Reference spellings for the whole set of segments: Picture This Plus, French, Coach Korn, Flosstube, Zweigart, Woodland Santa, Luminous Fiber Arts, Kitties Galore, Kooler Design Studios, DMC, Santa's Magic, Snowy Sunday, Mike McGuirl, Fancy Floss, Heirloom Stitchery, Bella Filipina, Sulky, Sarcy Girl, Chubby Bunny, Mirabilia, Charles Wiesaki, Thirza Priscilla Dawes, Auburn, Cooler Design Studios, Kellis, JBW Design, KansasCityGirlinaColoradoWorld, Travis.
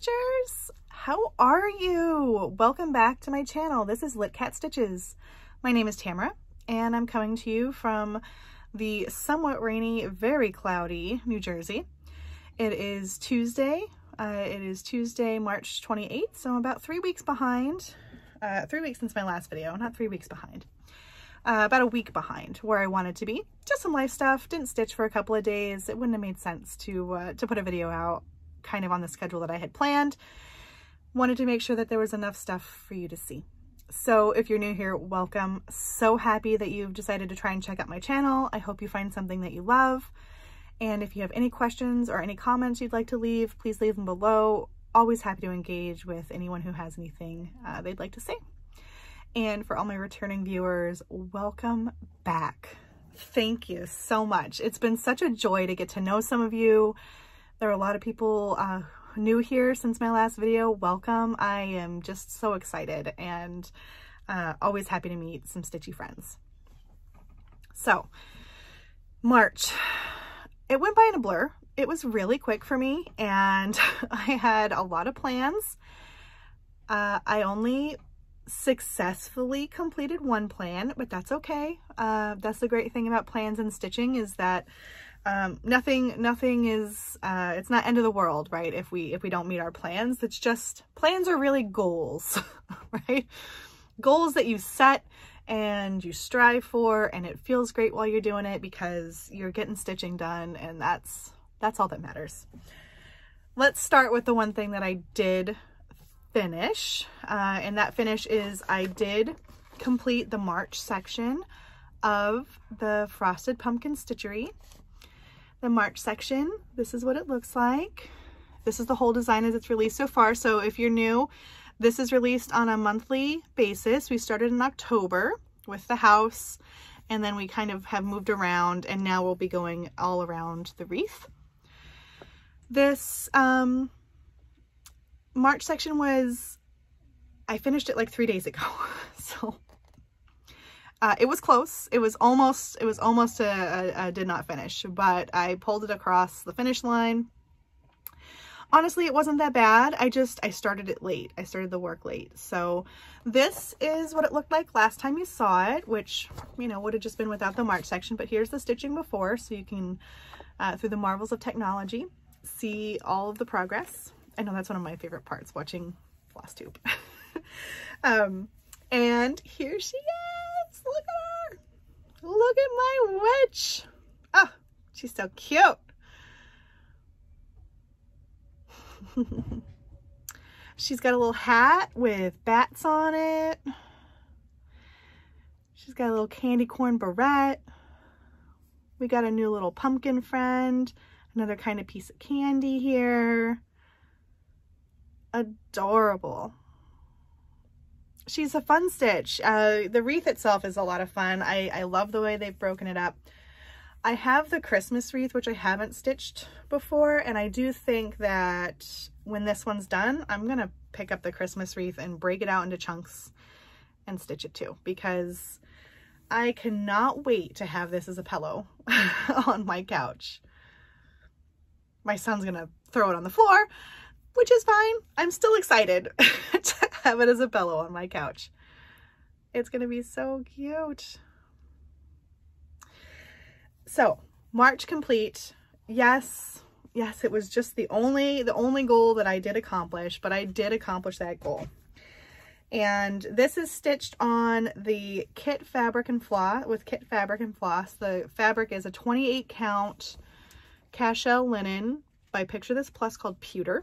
Stitchers, how are you? Welcome back to my channel. This is Lit Cat Stitches. My name is Tamara, and I'm coming to you from the somewhat rainy, very cloudy New Jersey. It is Tuesday. March 28th, so I'm about 3 weeks behind. 3 weeks since my last video. Not 3 weeks behind. About a week behind where I wanted to be. Just some life stuff. Didn't stitch for a couple of days. It wouldn't have made sense to put a video out kind of on the schedule that I had planned. Wanted to make sure that there was enough stuff for you to see. So if you're new here, welcome. So happy that you've decided to try and check out my channel. I hope you find something that you love. And if you have any questions or any comments you'd like to leave, please leave them below. Always happy to engage with anyone who has anything they'd like to say. And for all my returning viewers, welcome back. Thank you so much. It's been such a joy to get to know some of you. There are a lot of people new here since my last video. Welcome. I am just so excited and always happy to meet some stitchy friends. So, March. It went by in a blur. It was really quick for me and I had a lot of plans. I only successfully completed one plan, but that's okay. That's the great thing about plans and stitching, is that nothing is it's not end of the world, right? If we don't meet our plans. It's just, plans are really goals, right? Goals that you set and you strive for, and it feels great while you're doing it because you're getting stitching done, and that's all that matters. Let's start with the one thing that I did finish, and that finish is I did complete the March section of the Frosted Pumpkin Stitchery. The March section, this is what it looks like. This is the whole design as it's released so far. So if you're new, this is released on a monthly basis. We started in October with the house, and then we kind of have moved around, and now we'll be going all around the wreath. This March section was, I finished it like 3 days ago, so it was close. It was almost a did not finish, but I pulled it across the finish line. Honestly, it wasn't that bad. I started it late. I started the work late. So this is what it looked like last time you saw it, which, you know, would have just been without the March section, but here's the stitching before, so you can, through the marvels of technology, see all of the progress. I know that's one of my favorite parts, watching Flosstube. And here she is. Look at her. Look at my witch. Oh, she's so cute. She's got a little hat with bats on it. She's got a little candy corn barrette. We got a new little pumpkin friend. Another kind of piece of candy here. Adorable. She's a fun stitch. The wreath itself is a lot of fun. I love the way they've broken it up. I have the Christmas wreath, which I haven't stitched before, and I do think that when this one's done, I'm gonna pick up the Christmas wreath and break it out into chunks and stitch it too, because I cannot wait to have this as a pillow on my couch. My son's gonna throw it on the floor, which is fine. I'm still excited to have it as a pillow on my couch. It's gonna be so cute. So, March complete. Yes, it was just the only goal that I did accomplish, but I did accomplish that goal. And this is stitched on the kit fabric and floss, with kit fabric and floss. The fabric is a 28 count cashel linen by Picture This Plus called Pewter.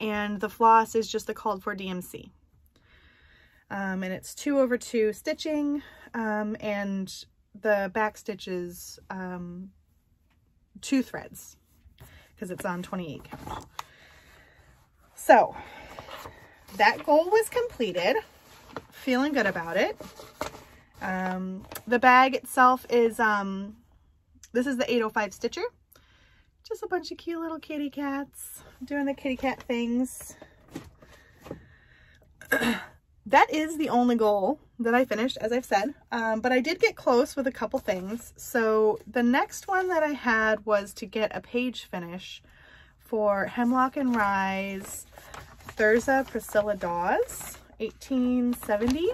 And the floss is just the called for DMC. And it's 2 over 2 stitching, and the back stitches 2 threads because it's on 28 count. So that goal was completed. Feeling good about it. The bag itself is this is the 805 stitcher. Just a bunch of cute little kitty cats doing the kitty cat things. That is the only goal that I finished, as I've said, but I did get close with a couple things. So the next one that I had was to get a page finish for Hemlock and Rye's Thirza Priscilla Dawes, 1870.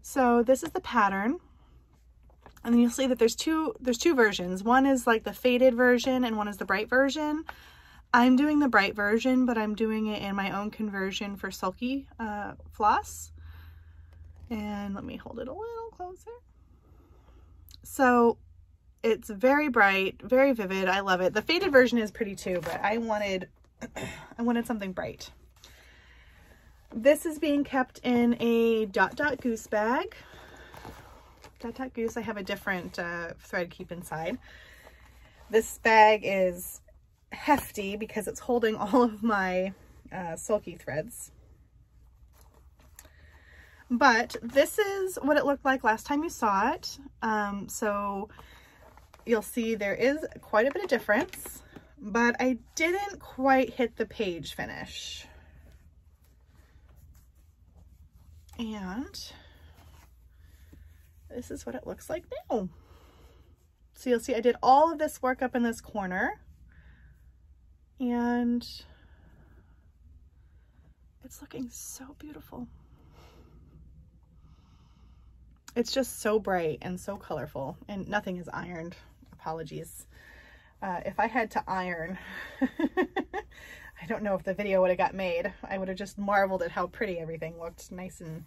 So this is the pattern. And you'll see that there's two versions. One is like the faded version and one is the bright version. I'm doing the bright version, but I'm doing it in my own conversion for Sulky floss. And let me hold it a little closer. So it's very bright, very vivid. I love it. The faded version is pretty too, but I wanted something bright. This is being kept in a dot dot goose bag. Dot dot goose, I have a different thread keep inside. This bag is hefty because it's holding all of my Sulky threads. But this is what it looked like last time you saw it. So you'll see there is quite a bit of difference, but I didn't quite hit the page finish. And this is what it looks like now. So you'll see I did all of this work up in this corner, and it's looking so beautiful. It's just so bright and so colorful, and nothing is ironed. Apologies. If I had to iron, I don't know if the video would have got made. I would have just marveled at how pretty everything looked, nice and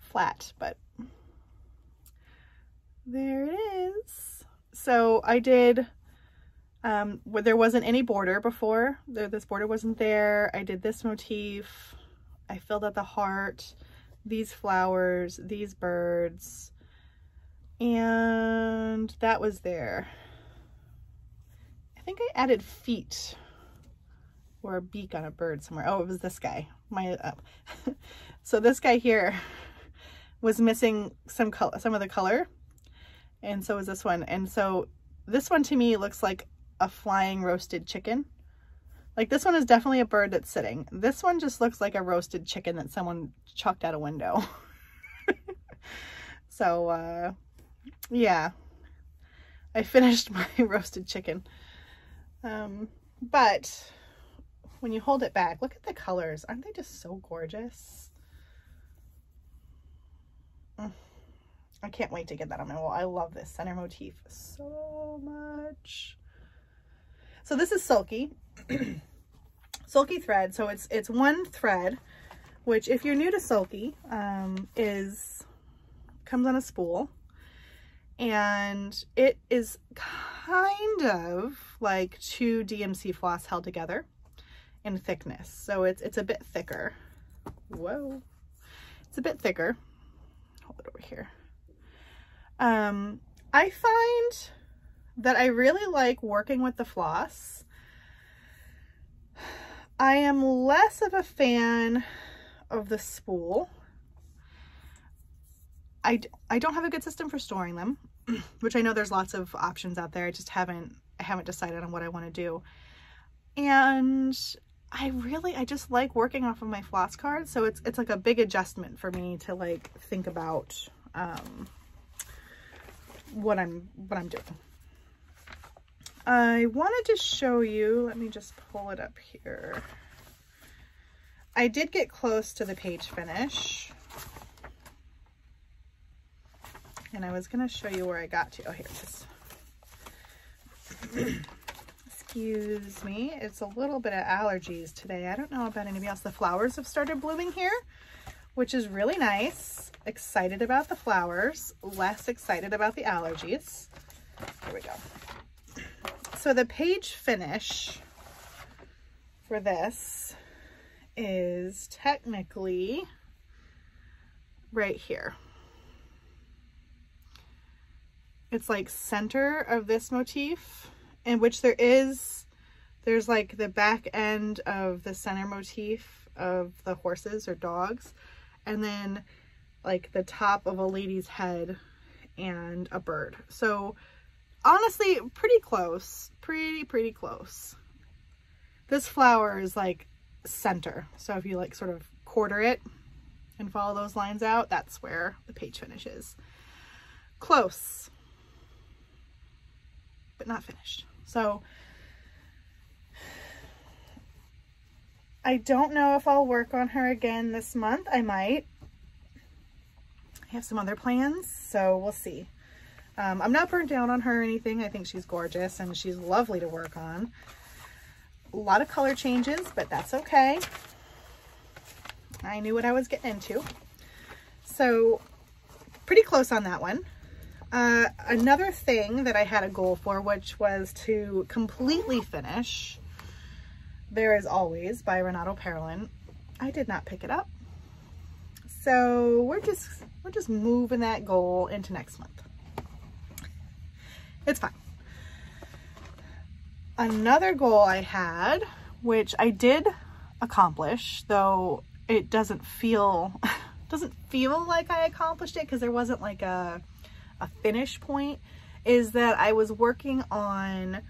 flat, but there it is. So I did, where there wasn't any border before, this border wasn't there. I did this motif. I filled out the heart, these flowers, these birds, and that was there. I think I added feet or a beak on a bird somewhere. Oh, it was this guy. So this guy here was missing some color, some of the color, and so was this one. And so this one to me looks like a flying roasted chicken. Like, this one is definitely a bird that's sitting. This one just looks like a roasted chicken that someone chucked out a window. So, yeah, I finished my roasted chicken. But when you hold it back, look at the colors. Aren't they just so gorgeous? I can't wait to get that on my wall. I love this center motif so much. So this is Sulky, Sulky thread. So it's one thread, which if you're new to Sulky, comes on a spool, and it is kind of like two DMC floss held together in thickness. So it's a bit thicker. Whoa, it's a bit thicker. Hold it over here. I find that I really like working with the floss. I am less of a fan of the spool. I don't have a good system for storing them, which I know there's lots of options out there. I just haven't decided on what I want to do. And I just like working off of my floss card. So it's like a big adjustment for me to like think about what I'm doing. I wanted to show you, let me just pull it up here. I did get close to the page finish, and I was gonna show you where I got to. Oh, here it is. Excuse me, it's a little bit of allergies today. I don't know about anybody else. The flowers have started blooming here, which is really nice. Excited about the flowers, less excited about the allergies. Here we go. So the page finish for this is technically right here. It's like center of this motif, in which there's like the back end of the center motif of the horses or dogs, and then like the top of a lady's head and a bird. So honestly, pretty close, pretty close. This flower is like center. So if you like sort of quarter it and follow those lines out, that's where the page finish is. Close, but not finished. So I don't know if I'll work on her again this month. I might. I have some other plans, so we'll see. I'm not burnt down on her or anything. I think she's gorgeous and she's lovely to work on. A lot of color changes, but that's okay. I knew what I was getting into. So pretty close on that one. Another thing that I had a goal for, which was to completely finish There Is Always by Renato Perlin. I did not pick it up. So we're just moving that goal into next month. It's fine. Another goal I had, which I did accomplish, though it doesn't feel like I accomplished it because there wasn't like a finish point, is that I was working on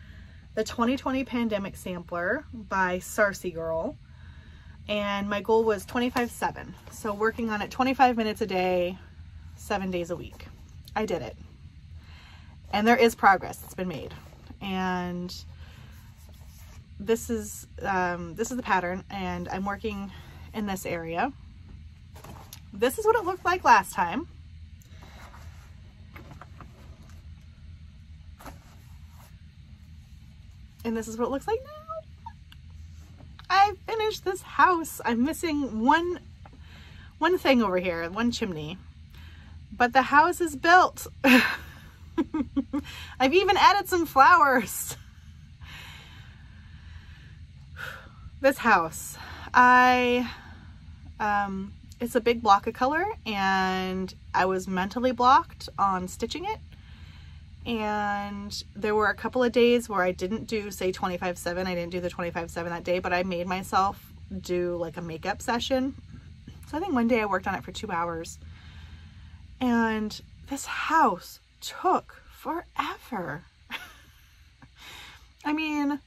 the 2020 Pandemic Sampler by Sarcy Girl, and my goal was 25/7. So working on it 25 minutes a day, 7 days a week. I did it. And there is progress that's been made. And this is the pattern, and I'm working in this area. This is what it looked like last time. And this is what it looks like now. I finished this house. I'm missing one thing over here, one chimney. But the house is built. I've even added some flowers. This house, it's a big block of color, and I was mentally blocked on stitching it. And there were a couple of days where I didn't do, say, 25/7. I didn't do the 25/7 that day, but I made myself do like a makeup session. So I think one day I worked on it for 2 hours, and this house took forever. I mean,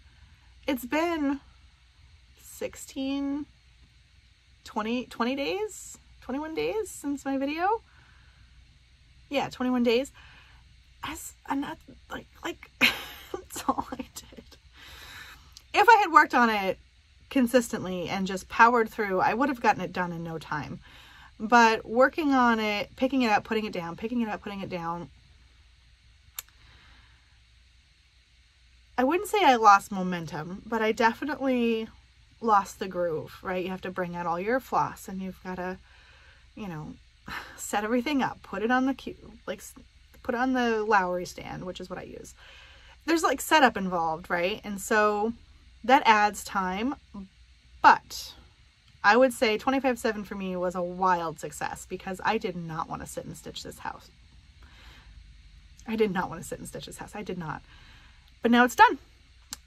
it's been 21 days since my video. Yeah, 21 days. I'm not like that's all I did. If I had worked on it consistently and just powered through, I would have gotten it done in no time. But working on it, picking it up, putting it down, picking it up, putting it down, I wouldn't say I lost momentum, but I definitely lost the groove, right? You have to bring out all your floss, and you've got to, you know, set everything up, put it on the cue, like put it on the Lowry stand, which is what I use. There's like setup involved, right? And so that adds time, but I would say 25/7 for me was a wild success because I did not want to sit and stitch this house. I did not. But now it's done,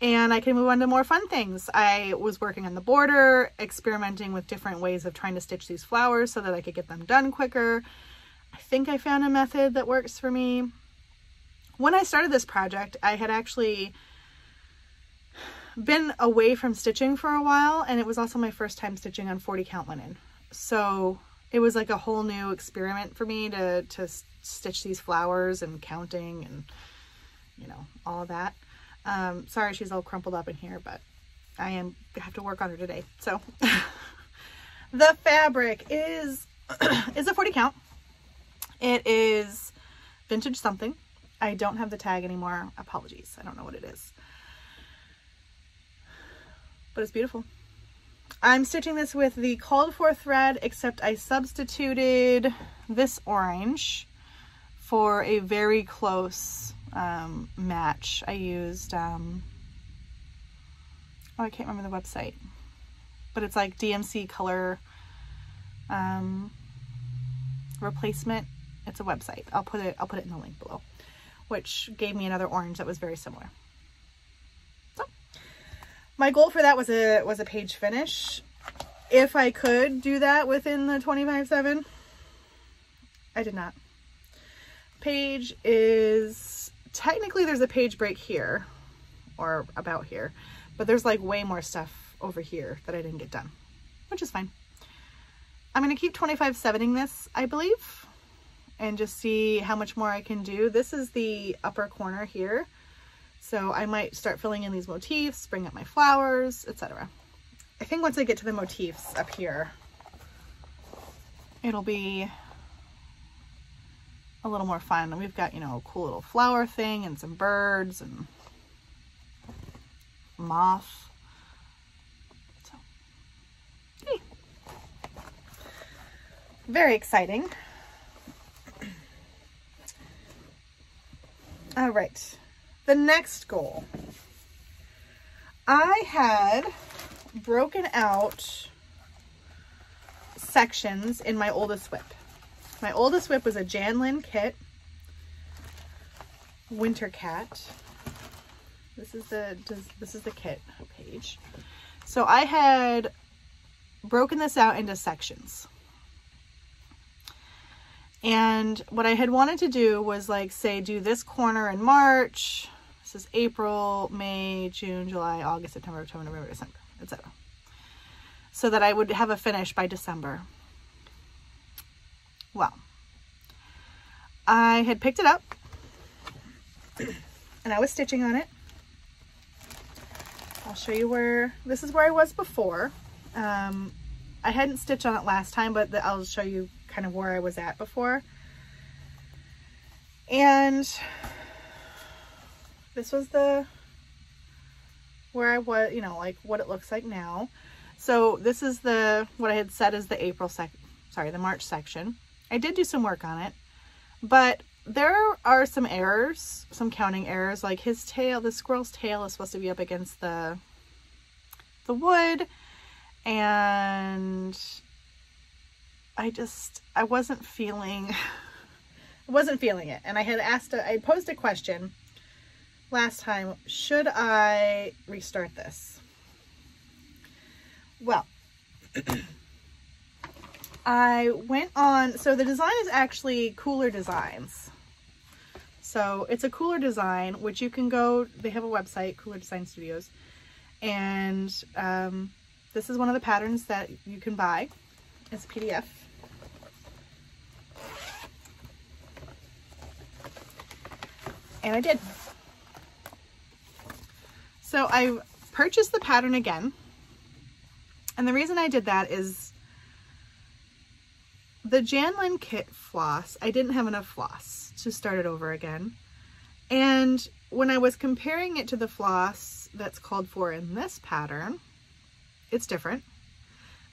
and I can move on to more fun things. I was working on the border, experimenting with different ways of trying to stitch these flowers so that I could get them done quicker. I think I found a method that works for me. When I started this project, I had actually been away from stitching for a while, and it was also my first time stitching on 40 count linen. So it was like a whole new experiment for me to stitch these flowers and counting and, you know, all that. Sorry, she's all crumpled up in here, but I have to work on her today. So the fabric is a 40 count. It is vintage something. I don't have the tag anymore. Apologies. I don't know what it is. But it's beautiful. I'm stitching this with the called for thread, except I substituted this orange for a very close match. I used, I can't remember the website, but it's like DMC color replacement. It's a website. I'll put it in the link below, which gave me another orange that was very similar. So my goal for that was a page finish. If I could do that within the 25/7, I did not. Page is technically, there's a page break here or about here, but there's like way more stuff over here that I didn't get done, which is fine. I'm going to keep 25/7ing this, I believe, and just see how much more I can do. This is the upper corner here. So I might start filling in these motifs, bring up my flowers, etc. I think once I get to the motifs up here, it'll be a little more fun. And we've got, you know, a cool little flower thing and some birds and moth. So, hey, very exciting. All right, the next goal. I had broken out sections in my oldest whip. My oldest whip was a Janlynn kit, Winter Cat. This is the kit page. So I had broken this out into sections. And what I had wanted to do was, like, say, do this corner in March. This is April, May, June, July, August, September, October, November, December, etc. So that I would have a finish by December. Well, I had picked it up and I was stitching on it. I'll show you where, this is where I was before. I hadn't stitched on it last time, but I'll show you kind of where I was at before. And this was the, where I was, you know, like what it looks like now. So this is the, what I had said is the the March section. I did do some work on it, but there are some errors, some counting errors, like his tail, the squirrel's tail is supposed to be up against the wood. And I wasn't feeling, I wasn't feeling it. And I had asked, I posed a question last time, should I restart this? Well, I went on, so the design is actually Cooler Designs. So it's a Cooler Design, which you can go, they have a website, Cooler Design Studios. And this is one of the patterns that you can buy as a PDF. And I did. So I purchased the pattern again. And the reason I did that is the Janlynn kit floss, I didn't have enough floss to start it over again. And when I was comparing it to the floss that's called for in this pattern, it's different.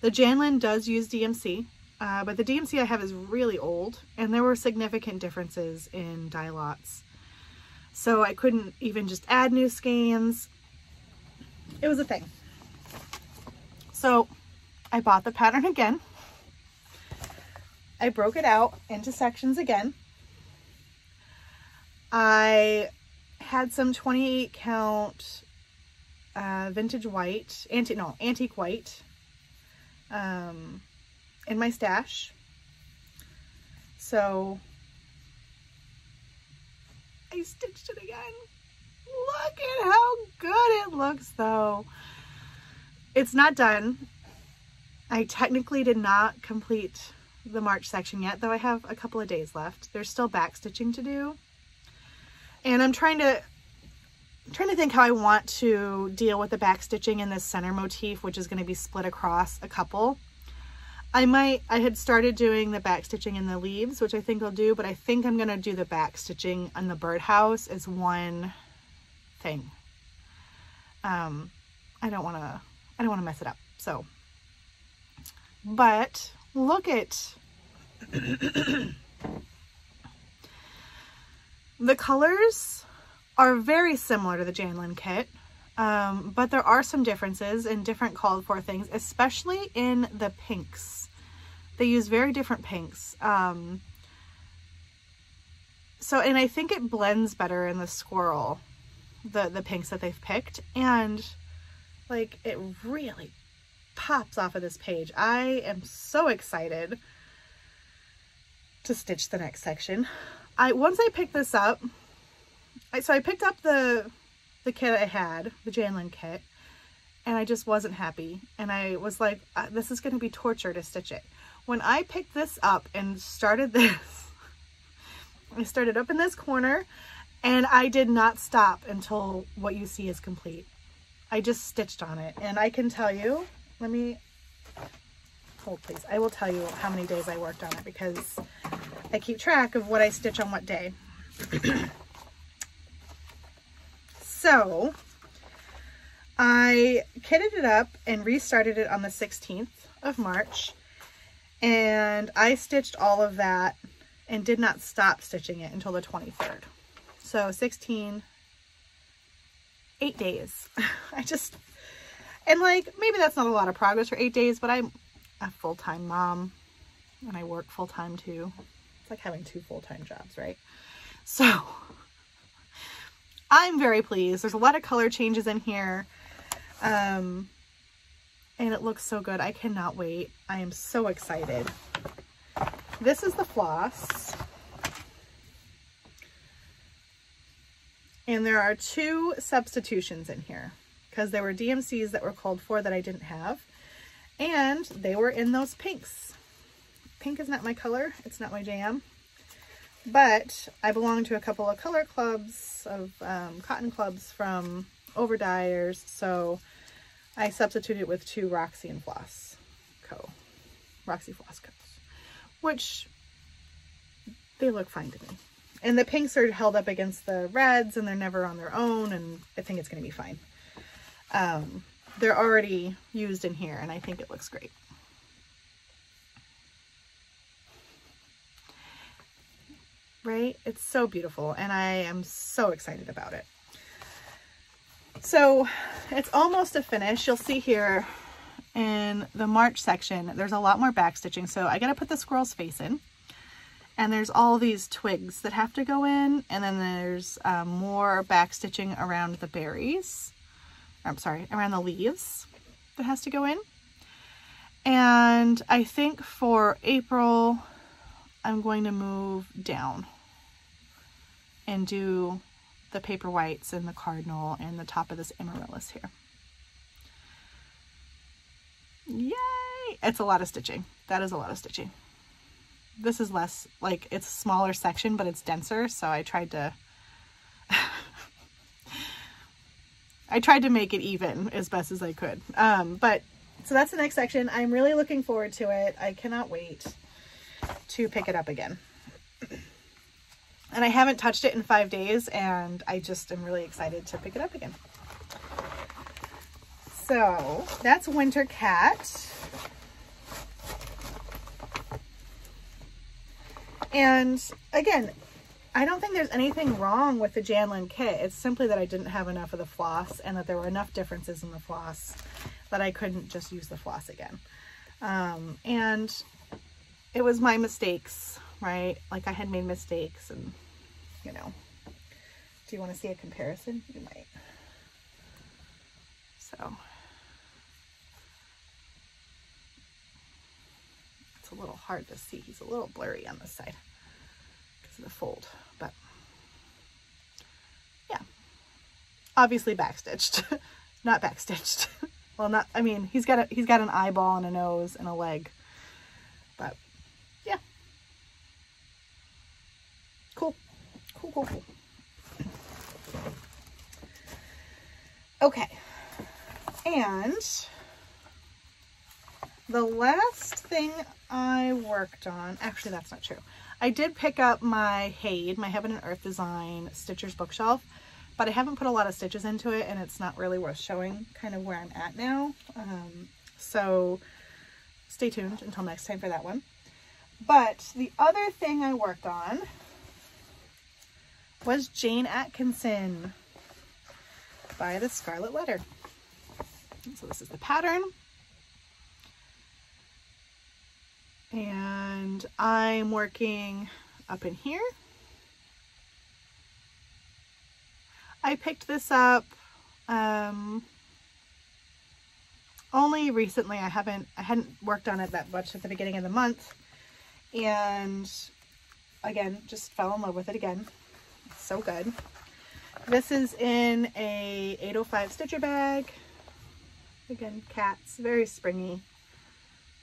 The Janlynn does use DMC, but the DMC I have is really old, and there were significant differences in dye lots. So I couldn't even just add new skeins. It was a thing. So I bought the pattern again. I broke it out into sections again. I had some 28 count vintage white, antique white in my stash. So I stitched it again. Look at how good it looks though. It's not done. I technically did not complete the March section yet, though I have a couple of days left. There's still back stitching to do. And I'm trying to think how I want to deal with the back stitching in this center motif, which is going to be split across a couple. I had started doing the back stitching in the leaves, which I think I'll do, but I think I'm going to do the back stitching on the birdhouse as one thing. I don't want to mess it up. So, but look at the colors are very similar to the Janlynn kit. But there are some differences in different called for things, especially in the pinks. They use very different pinks. And I think it blends better in the squirrel, the pinks that they've picked. And like, it really pops off of this page. I am so excited to stitch the next section. Once I picked this up, I picked up the kit I had, the Janlynn kit, and I just wasn't happy. And I was like, this is going to be torture to stitch it. When I picked this up and started this, I started up in this corner and I did not stop until what you see is complete. I just stitched on it. And I can tell you, Let me hold, please. I will tell you how many days I worked on it because I keep track of what I stitch on what day. So I kitted it up and restarted it on the 16th of March, and I stitched all of that and did not stop stitching it until the 23rd. So 16, 8 days. I just, and like, maybe that's not a lot of progress for 8 days, but I'm a full-time mom and I work full-time too. It's like having two full-time jobs, right? So I'm very pleased. There's a lot of color changes in here. And it looks so good. I cannot wait. I am so excited. This is the floss. And there are two substitutions in here because there were DMCs that were called for that I didn't have. And they were in those pinks. Pink is not my color. It's not my jam. But I belong to a couple of color clubs, of cotton clubs from overdyers, so I substituted with two Roxy and Floss Co., Roxy Floss Co., which they look fine to me. And the pinks are held up against the reds, and they're never on their own, and I think it's going to be fine. They're already used in here, and I think it looks great. Right? It's so beautiful, and I am so excited about it. So it's almost a finish. You'll see here in the March section, there's a lot more back stitching. So I got to put the squirrel's face in, and there's all these twigs that have to go in, and then there's more back stitching around the berries. I'm sorry, around the leaves that has to go in. And I think for April, I'm going to move down and do the paper whites and the cardinal and the top of this amaryllis here. Yay! It's a lot of stitching. That is a lot of stitching. This is less, like, it's a smaller section, but it's denser, so I tried to make it even as best as I could. But so that's the next section. I'm really looking forward to it. I cannot wait to pick it up again. And I haven't touched it in 5 days, and I just am really excited to pick it up again. So that's Winter Cat. And again, I don't think there's anything wrong with the Janlynn kit. It's simply that I didn't have enough of the floss, and that there were enough differences in the floss that I couldn't just use the floss again. And it was my mistakes, right? Like, I had made mistakes, and, you know, do you want to see a comparison? You might. So it's a little hard to see. He's a little blurry on this side because of the fold, but yeah, obviously backstitched, not backstitched. Well, not, I mean, he's got an eyeball and a nose and a leg, but yeah. Cool. Cool, cool, cool. Okay. And the last thing I worked on, actually that's not true. I did pick up my Hade, my Heaven and Earth Design Stitchers Bookshelf, but I haven't put a lot of stitches into it, and it's not really worth showing kind of where I'm at now. So stay tuned until next time for that one. But the other thing I worked on was Jane Atkinson by the Scarlet Letter. So this is the pattern, and I'm working up in here. I picked this up only recently. I hadn't worked on it that much at the beginning of the month, and again just fell in love with it again. So good. This is in a 805 stitcher bag. Again, cats, very springy,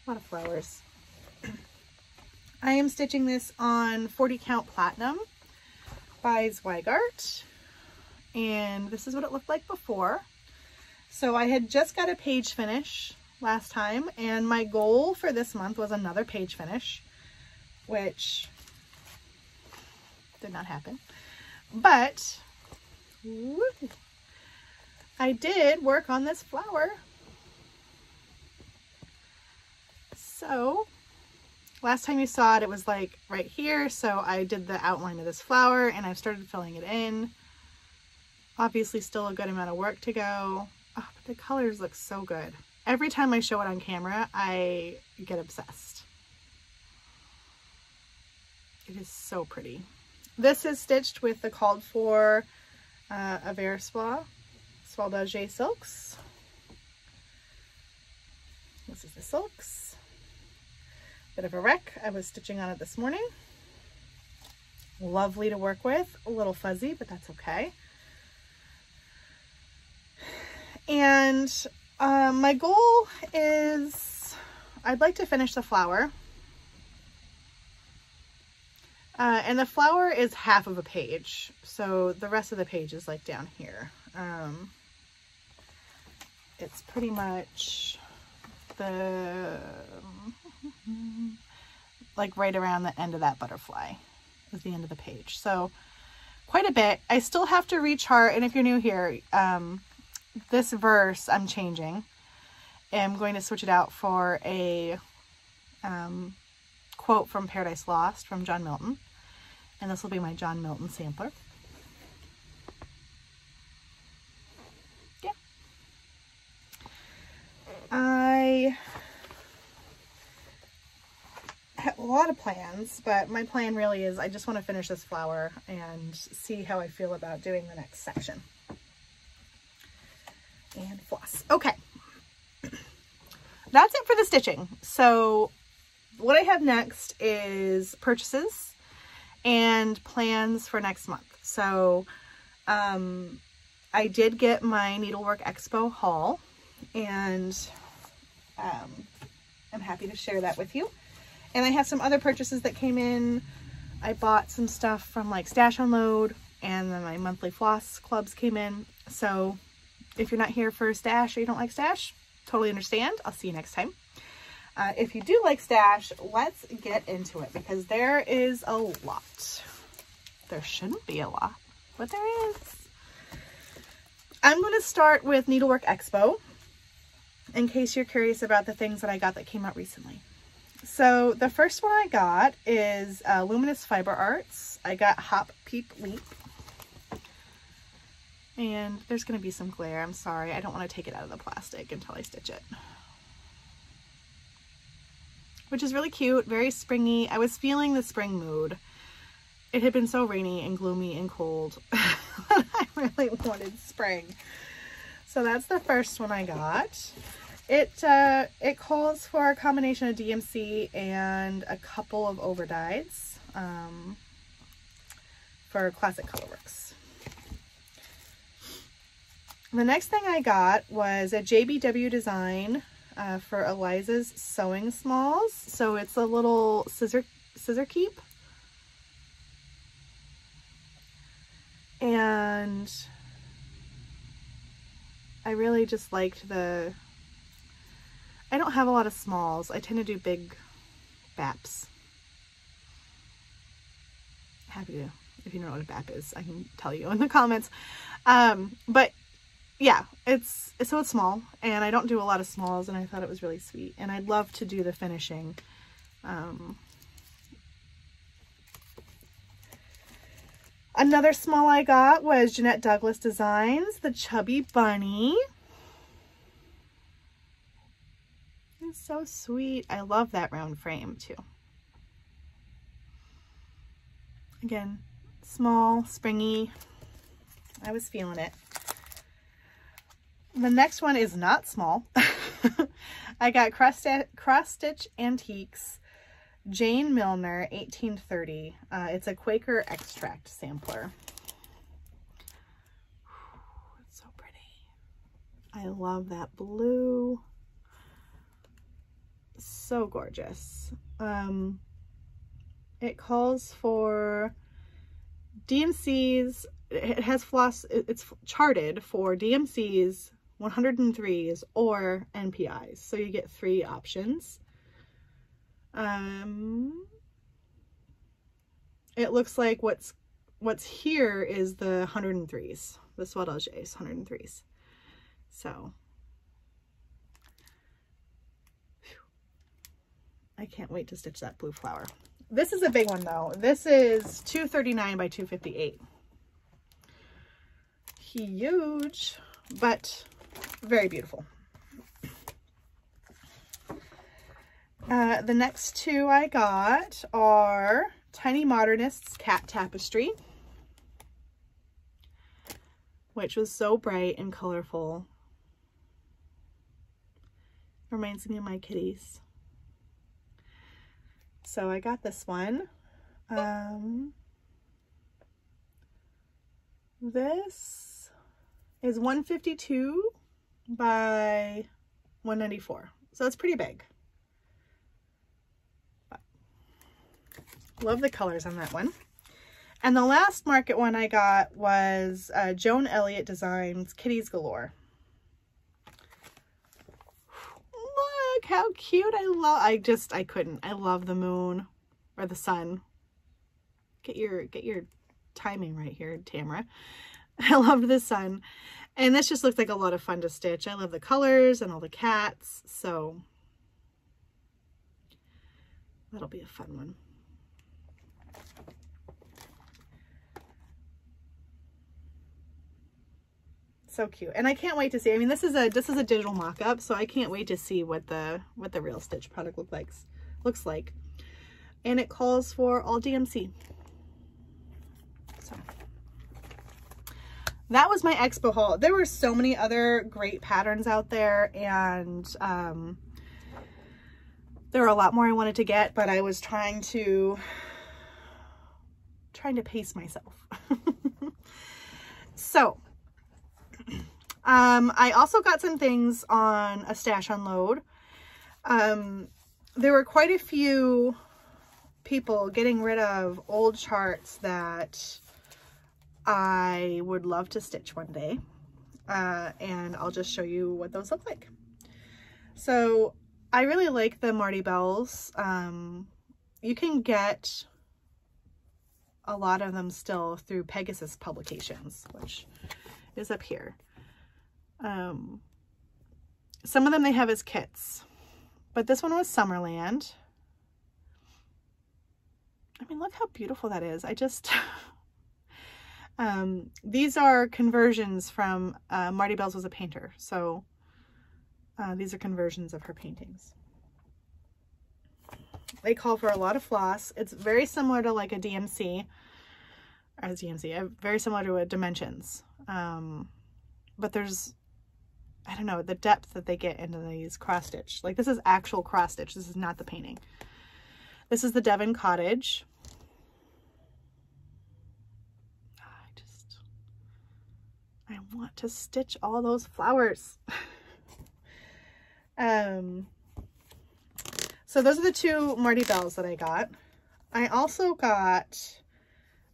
a lot of flowers. I am stitching this on 40 count platinum by Zweigart, and this is what it looked like before. So I had just got a page finish last time, and my goal for this month was another page finish, which did not happen, but woo, I did work on this flower. So last time you saw it, it was like right here, so I did the outline of this flower and I've started filling it in. Obviously still a good amount of work to go. Oh, but the colors look so good. Every time I show it on camera, I get obsessed. It is so pretty. This is stitched with the called for Aversois, Swaldagé Silks. This is the silks. Bit of a wreck. I was stitching on it this morning. Lovely to work with. A little fuzzy, but that's okay. And my goal is I'd like to finish the flower. And the flower is half of a page, so the rest of the page is like down here. It's pretty much the like right around the end of that butterfly is the end of the page, so quite a bit. I still have to rechart, and if you're new here, this verse I'm changing. I'm going to switch it out for a quote from Paradise Lost from John Milton, and this will be my John Milton sampler. Yeah, I have a lot of plans, but my plan really is I just want to finish this flower and see how I feel about doing the next section. And floss. Okay, that's it for the stitching. So what I have next is purchases and plans for next month. So I did get my Needlework Expo haul, and I'm happy to share that with you. And I have some other purchases that came in. I bought some stuff from like Stash Unload, and then my monthly floss clubs came in. So if you're not here for Stash or you don't like Stash, totally understand. I'll see you next time. If you do like Stash, let's get into it, because there is a lot. There shouldn't be a lot, but there is. I'm going to start with Needlework Expo, in case you're curious about the things that I got that came out recently. So the first one I got is Luminous Fiber Arts. I got Hop Peep Leap. And there's going to be some glare. I'm sorry. I don't want to take it out of the plastic until I stitch it. Which is really cute. Very springy. I was feeling the spring mood. It had been so rainy and gloomy and cold that I really wanted spring. So that's the first one I got. It calls for a combination of DMC and a couple of overdyes for classic colorworks. The next thing I got was a JBW Design for Eliza's Sewing Smalls. So it's a little scissor keep. And I really just liked the... I don't have a lot of smalls. I tend to do big baps. Happy to, if you don't know what a bap is, I can tell you in the comments. But yeah, it's small, and I don't do a lot of smalls, and I thought it was really sweet, and I'd love to do the finishing. Another small I got was Jeanette Douglas Designs, the Chubby Bunny. It's so sweet. I love that round frame too. Again, small, springy. I was feeling it. The next one is not small. I got Cross Stitch Antiques, Jane Milner, 1830. It's a Quaker extract sampler. It's so pretty. I love that blue. So gorgeous. It calls for DMCs. It has floss. It's charted for DMCs, 103s, or NPIs. So you get three options. It looks like what's here is the 103s, the Swaldagé's 103s. So I can't wait to stitch that blue flower. This is a big one though. This is 239 by 258. Huge, but very beautiful. The next two I got are Tiny Modernist's Cat Tapestry, which was so bright and colorful. Reminds me of my kitties. So I got this one. This is 152 by 194. So it's pretty big. Love the colors on that one. And the last market one I got was Joan Elliott Designs Kitties Galore. Look how cute. I love the moon or the sun. Get your timing right here, Tamara. I loved the sun. And this just looked like a lot of fun to stitch. I love the colors and all the cats. So that'll be a fun one. So cute, and I can't wait to see. I mean, this is a digital mock-up, so I can't wait to see what the real stitch product looks like. And it calls for all DMC. So that was my expo haul. There were so many other great patterns out there, and there were a lot more I wanted to get, but I was trying to pace myself. So. I also got some things on a stash unload. There were quite a few people getting rid of old charts that I would love to stitch one day. And I'll just show you what those look like. So I really like the Marty Bells. You can get a lot of them still through Pegasus Publications, which is up here. Some of them they have as kits, but this one was Summerland. I mean, look how beautiful that is. I just these are conversions from Marty Bells was a painter, so these are conversions of her paintings. They call for a lot of floss. It's very similar to like a DMC, very similar to a Dimensions, but there's, I don't know, the depth that they get into these cross stitch. Like this is actual cross stitch. This is not the painting. This is the Devon Cottage. I want to stitch all those flowers. So those are the two Marty Bells that I got. I also got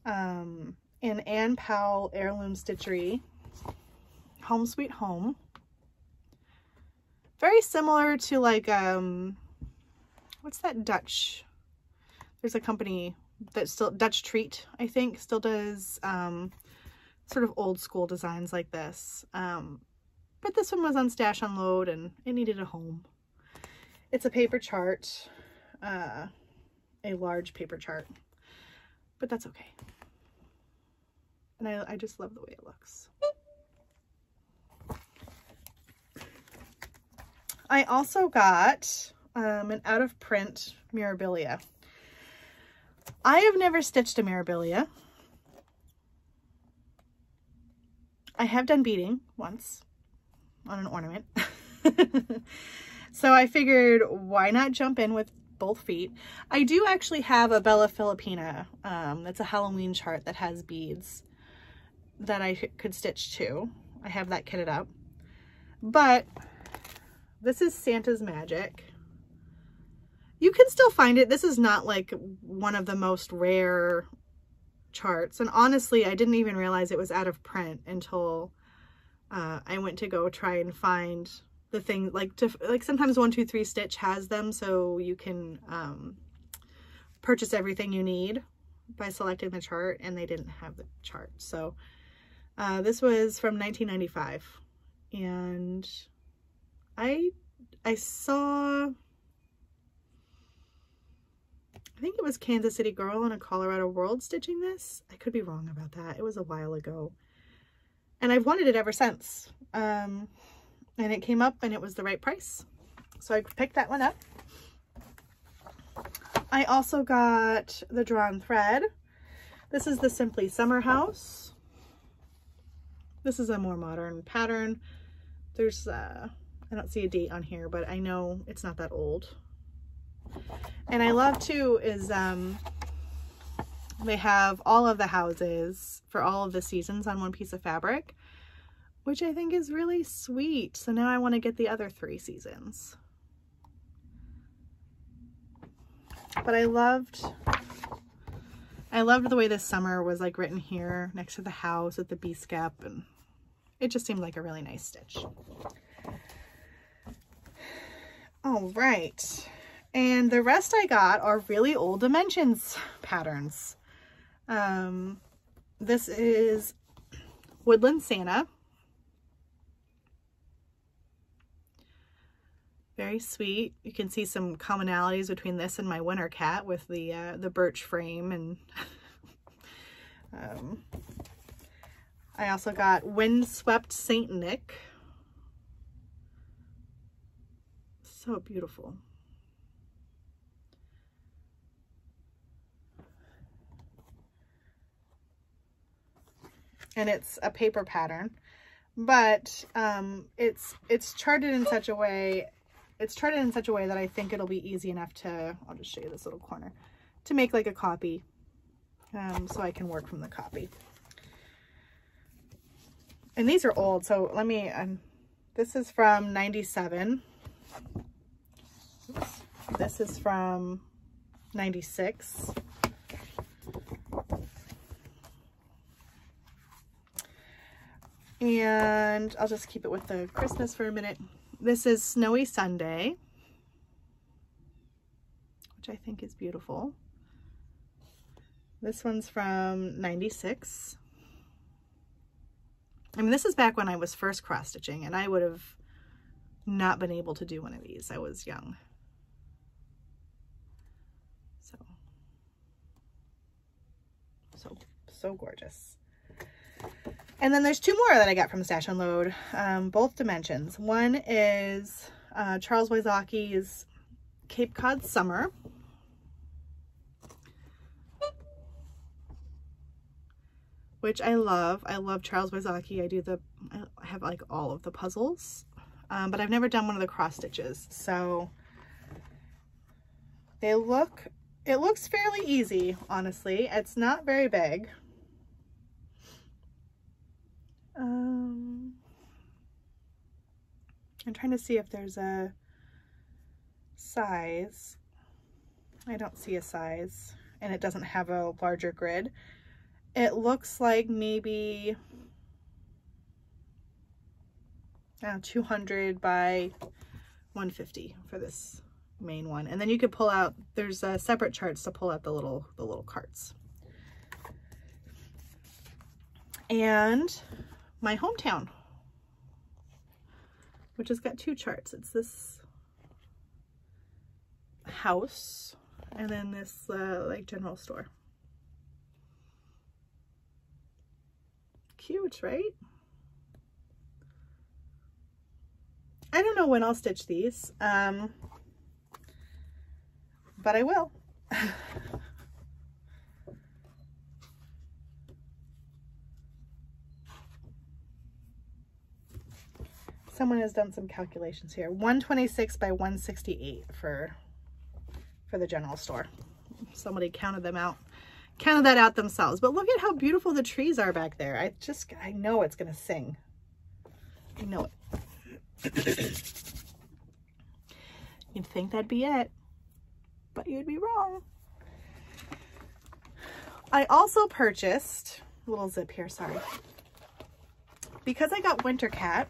an Ann Powell Heirloom Stitchery Home Sweet Home. Very similar to like what's that Dutch, there's a company that still, Dutch Treat I think still does sort of old school designs like this, but this one was on Stash Unload and it needed a home. It's a paper chart, a large paper chart, but that's okay, and I just love the way it looks. I also got an out of print Mirabilia. I have never stitched a Mirabilia. I have done beading once on an ornament. So I figured why not jump in with both feet. I do actually have a Bella Filipina. That's a Halloween chart that has beads that I could stitch to. I have that kitted up, but this is Santa's Magic. You can still find it. This is not like one of the most rare charts. And honestly, I didn't even realize it was out of print until I went to go try and find the thing, like sometimes 123 Stitch has them, so you can purchase everything you need by selecting the chart, and they didn't have the chart. So this was from 1995, and I saw, I think it was Kansas City Girl and a Colorado World stitching this. I could be wrong about that. It was a while ago, and I've wanted it ever since. And it came up and it was the right price, so I picked that one up. I also got the Drawn Thread. This is the Simply Summer House. This is a more modern pattern. There's I don't see a date on here, but I know it's not that old. And I love too is they have all of the houses for all of the seasons on one piece of fabric, which I think is really sweet. So now I want to get the other three seasons. But I loved the way this summer was like written here next to the house with the B scap, and it just seemed like a really nice stitch. All right, and the rest I got are really old Dimensions patterns. This is Woodland Santa. Very sweet. You can see some commonalities between this and my Winter Cat with the birch frame. And I also got Windswept Saint Nick. So beautiful. And it's a paper pattern, but it's charted in such a way. It's charted in such a way that I think it'll be easy enough to, I'll just show you this little corner, to make like a copy, so I can work from the copy. And these are old, so let me, this is from 97. Oops. This is from 96. And I'll just keep it with the Christmas for a minute. This is Snowy Sunday, which I think is beautiful. This one's from 96. I mean, this is back when I was first cross-stitching, and I would have not been able to do one of these. I was young. So gorgeous. And then there's two more that I got from Stash and Load, both Dimensions. One is Charles Wiesaki's Cape Cod Summer. Which I love. I love Charles Wiesaki. I have like all of the puzzles, but I've never done one of the cross stitches. So it looks fairly easy, honestly. It's not very big. I'm trying to see if there's a size. I don't see a size, and it doesn't have a larger grid. It looks like maybe 200 by 150 for this main one, and then you could pull out. There's separate charts to pull out the little carts. And my hometown, which has got two charts. It's this house and then this like general store. Cute, right? I don't know when I'll stitch these, but I will. Someone has done some calculations here. 126 by 168 for the general store. Somebody counted that out themselves. But look at how beautiful the trees are back there. I know it's gonna sing. I know it. You'd think that'd be it, but you'd be wrong. I also purchased, little zip here, sorry. because I got Winter Cat,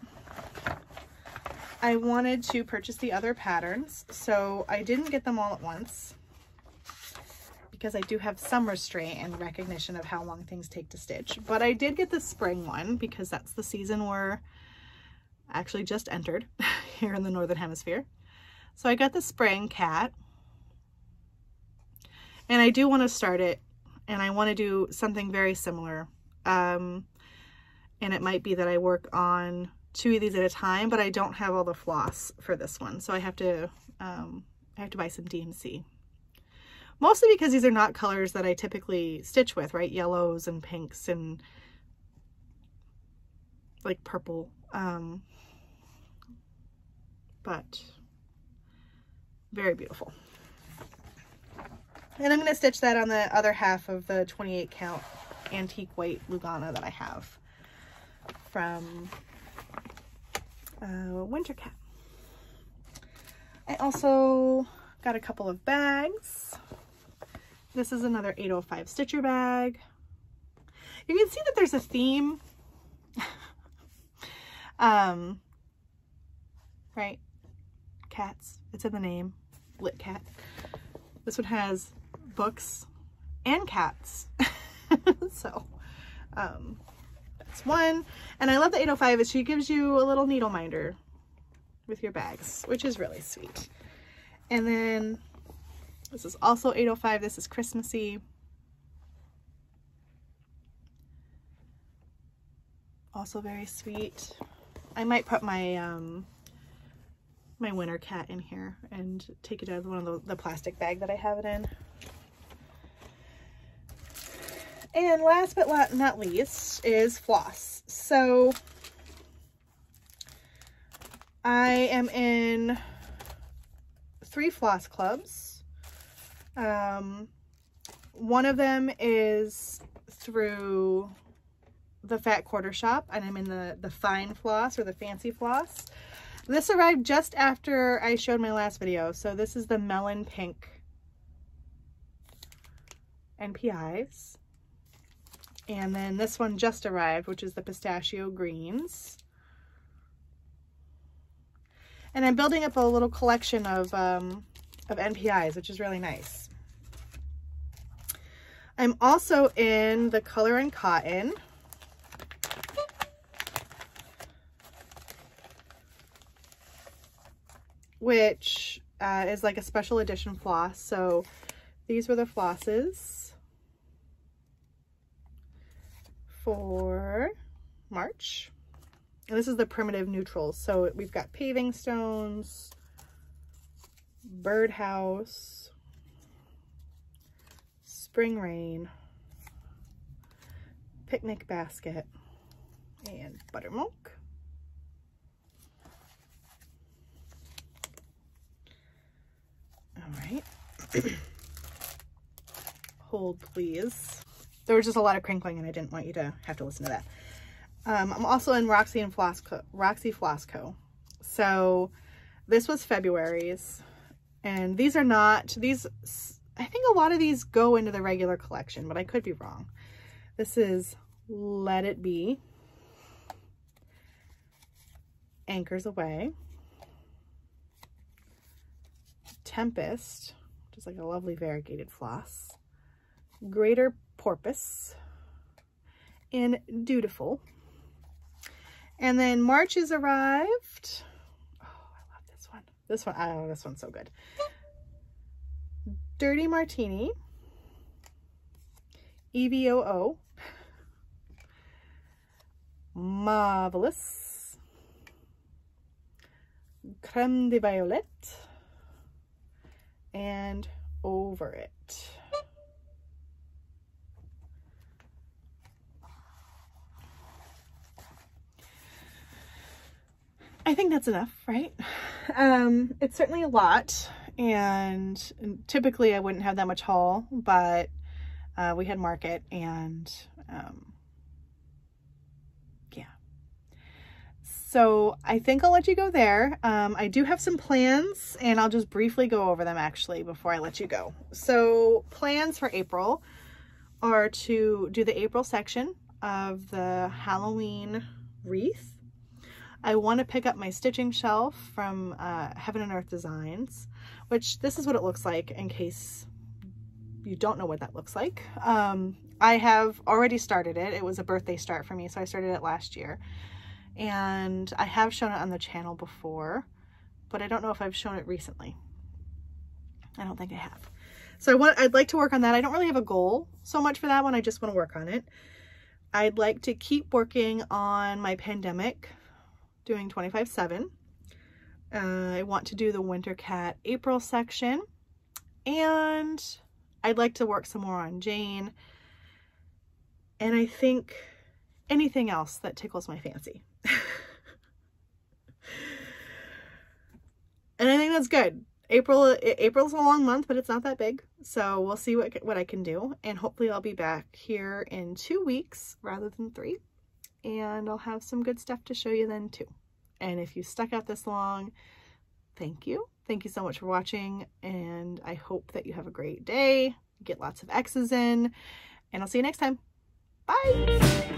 I wanted to purchase the other patterns, so I didn't get them all at once because I do have some restraint and recognition of how long things take to stitch. But I did get the spring one because that's the season we're actually just entered here in the Northern Hemisphere. So I got the spring cat, and I do want to start it, and I want to do something very similar. And it might be that I work on two of these at a time, but I don't have all the floss for this one, so I have to buy some DMC. Mostly because these are not colors that I typically stitch with, right? Yellows and pinks and like purple. But very beautiful. And I'm going to stitch that on the other half of the 28 count antique white Lugana that I have from Winter Cat. I also got a couple of bags. This is another 805 stitcher bag. You can see that there's a theme, right? Cats, it's in the name, Lit Cat. This one has books and cats. So, one. And I love the 805 is she gives you a little needle minder with your bags, which is really sweet. And then this is also 805. This is Christmassy. Also very sweet. I might put my my Winter Cat in here and take it out of one of the plastic bag that I have it in. And last but not least is floss. So I am in 3 floss clubs. One of them is through the Fat Quarter Shop, and I'm in the fine floss or the fancy floss. This arrived just after I showed my last video. So this is the melon pink NPIs. And then this one just arrived, which is the pistachio greens. And I'm building up a little collection of NPIs, which is really nice. I'm also in the Color and Cotton. Which is like a special edition floss. So these were the flosses for March, and this is the primitive neutrals. So we've got paving stones, birdhouse, spring rain, picnic basket, and buttermilk. All right, hold please. There was just a lot of crinkling, and I didn't want you to have to listen to that. I'm also in Roxy Floss Co. So this was February's, and these are not, these, I think a lot of these go into the regular collection, but I could be wrong. This is Let It Be, Anchors Away, Tempest, which is like a lovely variegated floss, Greater Porpoise, and Dutiful. And then March has arrived. Oh, I love this one. This one, oh, this one's so good. Dirty Martini, EVOO, Marvelous, Crème de Violette, and Over It. I think that's enough, right? It's certainly a lot, and typically I wouldn't have that much haul, but we had market, and yeah. So I think I'll let you go there. I do have some plans, and I'll just briefly go over them actually before I let you go. So plans for April are to do the April section of the Halloween wreath. I want to pick up my stitching shelf from Heaven and Earth Designs, which this is what it looks like in case you don't know what that looks like. I have already started it. It was a birthday start for me, so I started it last year. And I have shown it on the channel before, but I don't know if I've shown it recently. I don't think I have. So I'd like to work on that. I don't really have a goal so much for that one. I just want to work on it. I'd like to keep working on my pandemic, doing 25/7. I want to do the Winter Cat April section, and I'd like to work some more on Jane. And I think anything else that tickles my fancy. And I think that's good. April's a long month, but it's not that big. So we'll see what I can do. And hopefully I'll be back here in 2 weeks rather than 3. And I'll have some good stuff to show you then too. And if you stuck out this long, thank you. Thank you so much for watching. And I hope that you have a great day. Get lots of X's in. And I'll see you next time. Bye.